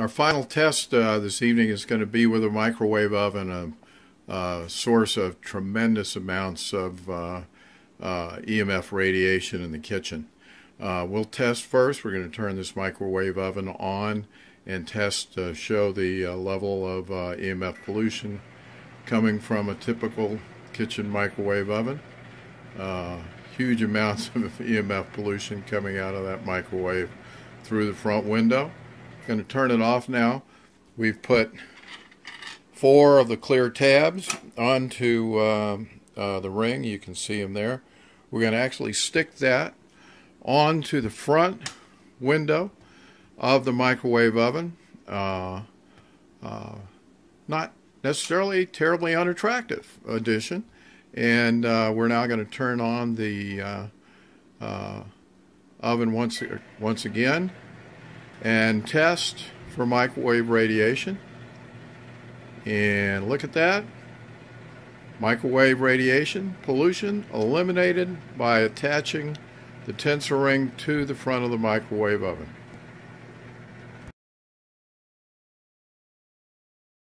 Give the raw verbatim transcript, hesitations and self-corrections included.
Our final test uh, this evening is going to be with a microwave oven, a, a source of tremendous amounts of uh, uh, E M F radiation in the kitchen. Uh, we'll test first. We're going to turn this microwave oven on and test to uh, show the uh, level of uh, E M F pollution coming from a typical kitchen microwave oven. Uh, huge amounts of E M F pollution coming out of that microwave through the front window. I'm going to turn it off now. We've put four of the clear tabs onto uh, uh, the ring. You can see them there. We're going to actually stick that onto the front window of the microwave oven. Uh, uh, not necessarily terribly unattractive addition. And uh, we're now going to turn on the uh, uh, oven once once again and test for microwave radiation. And look at that. Microwave radiation pollution eliminated by attaching the tensor ring to the front of the microwave oven.